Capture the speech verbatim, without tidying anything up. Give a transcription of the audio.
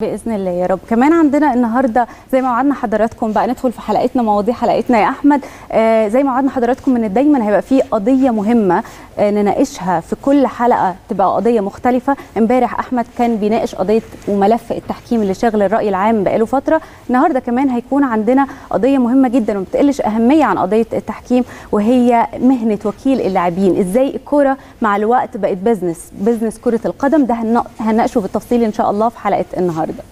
باذن الله يا رب. كمان عندنا النهارده زي ما وعدنا حضراتكم بقى ندخل في حلقتنا، مواضيع حلقتنا يا احمد، آه زي ما وعدنا حضراتكم ان دايما هيبقى في قضيه مهمه آه نناقشها في كل حلقه، تبقى قضيه مختلفه. امبارح احمد كان بيناقش قضيه وملف التحكيم اللي شاغل الراي العام بقاله فتره، النهارده كمان هيكون عندنا قضيه مهمه جدا وما بتقلش اهميه عن قضيه التحكيم، وهي مهنه وكيل اللاعبين، ازاي الكوره مع الوقت بقت بزنس، بزنس كره القدم. ده هنناقشه بالتفصيل ان شاء الله في حلقه النهارده.